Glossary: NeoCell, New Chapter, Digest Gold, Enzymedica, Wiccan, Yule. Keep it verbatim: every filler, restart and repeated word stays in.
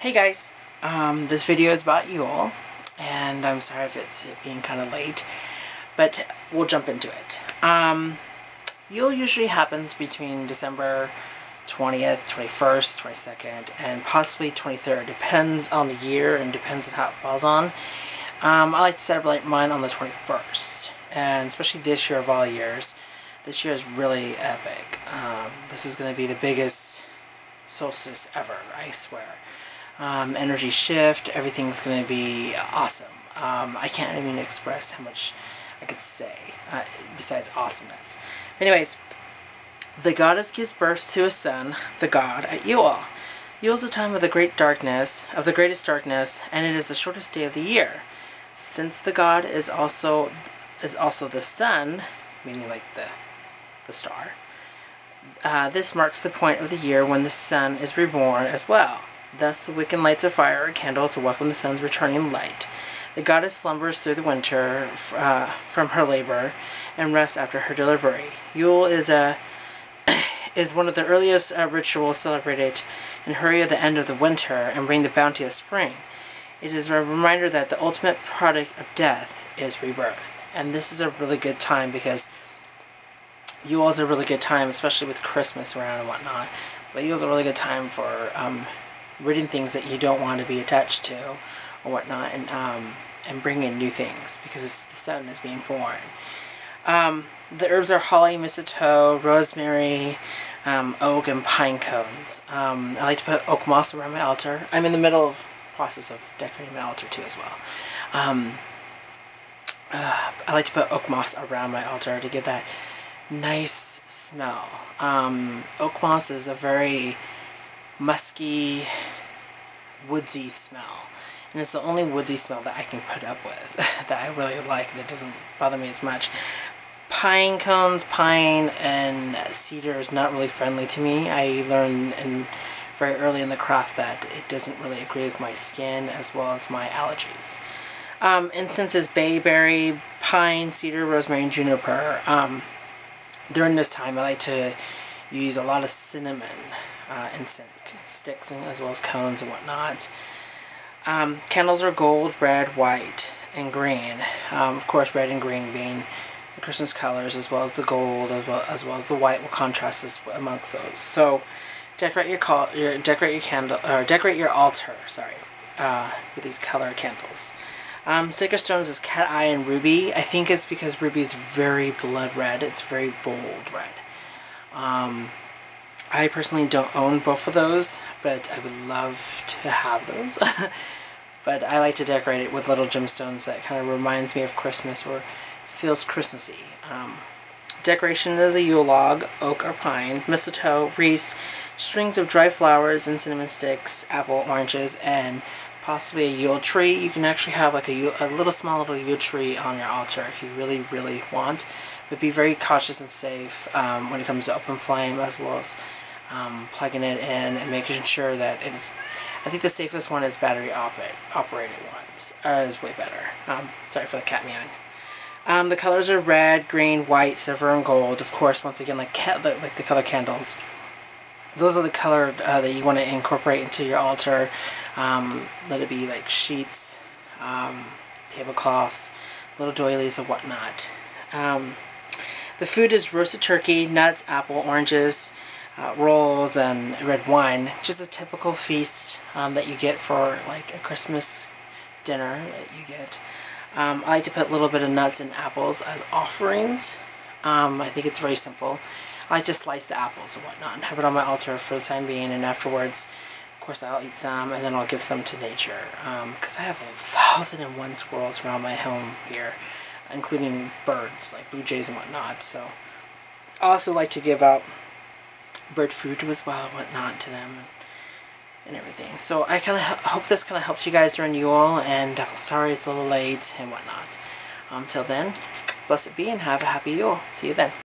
Hey guys, um, this video is about Yule, and I'm sorry if it's being kind of late, but we'll jump into it. Um, Yule usually happens between December twentieth, twenty-first, twenty-second, and possibly twenty-third. Depends on the year and depends on how it falls on. Um, I like to celebrate mine on the twenty-first, and especially this year of all years. This year is really epic. Um, this is going to be the biggest solstice ever, I swear. Um, energy shift, everything's going to be awesome. Um, I can't even express how much I could say uh, besides awesomeness. But anyways, the goddess gives birth to a son, the god, at Yule. Yule is the time of the great darkness, of the greatest darkness, and it is the shortest day of the year. Since the god is also is also the sun, meaning like the the star, uh, this marks the point of the year when the sun is reborn as well. Thus, the Wiccan lights a fire or candle to welcome the sun's returning light. The goddess slumbers through the winter uh, from her labor and rests after her delivery. Yule is a is one of the earliest uh, rituals celebrated in hurry at the end of the winter and bring the bounty of spring. It is a reminder that the ultimate product of death is rebirth. And this is a really good time because Yule is a really good time, especially with Christmas around and whatnot. But Yule is a really good time for um, ridding things that you don't want to be attached to or whatnot, and um, and bring in new things because it's the sun is being born. Um, the herbs are holly, mistletoe, rosemary, um, oak, and pine cones. Um, I like to put oak moss around my altar. I'm in the middle of the process of decorating my altar too as well. Um, uh, I like to put oak moss around my altar to give that nice smell. Um, oak moss is a very musky, woodsy smell, and it's the only woodsy smell that I can put up with that I really like, that doesn't bother me as much. Pine cones, pine and cedar is not really friendly to me. I learned in, very early in the craft that it doesn't really agree with my skin as well as my allergies. Um, incense is bayberry, pine, cedar, rosemary, and juniper. Um, during this time I like to use a lot of cinnamon uh, incense sticks and as well as cones and whatnot. Um, candles are gold, red, white, and green. Um, of course, red and green being the Christmas colors, as well as the gold, as well as, well as the white will contrast as, amongst those. So, decorate your call, your decorate your candle, or decorate your altar. Sorry, uh, with these color candles. Um, sacred stones is cat eye and ruby. I think it's because ruby is very blood red. It's very bold red. Um, I personally don't own both of those, but I would love to have those. But I like to decorate it with little gemstones that kind of reminds me of Christmas or feels Christmassy. Um, decoration is a Yule log, oak or pine, mistletoe, wreaths, strings of dry flowers and cinnamon sticks, apple, oranges, and possibly a Yule tree. You can actually have like a, Yule, a little small little Yule tree on your altar if you really, really want. But be very cautious and safe um, when it comes to open flame, as well as um, plugging it in and making sure that it's... I think the safest one is battery operate, operated ones. Uh, is way better. Um, sorry for the cat meowing. Um, the colors are red, green, white, silver, and gold. Of course, once again, like, cat, like the color candles. Those are the color uh, that you want to incorporate into your altar. Um, let it be like sheets, um, tablecloths, little doilies, and whatnot. Um, the food is roasted turkey, nuts, apple, oranges, uh, rolls, and red wine. Just a typical feast um, that you get for like a Christmas dinner that you get. Um, I like to put a little bit of nuts and apples as offerings. Um, I think it's very simple. I like to slice the apples and whatnot and have it on my altar for the time being, and afterwards, of course, I'll eat some and then I'll give some to nature. Um, because I have a thousand and one squirrels around my home here, including birds like blue jays and whatnot. So I also like to give out bird food as well and whatnot to them, and, and everything. So I kind of hope this kind of helps you guys during Yule, and I'm sorry it's a little late and whatnot. Um, till then, blessed be and have a happy Yule. See you then.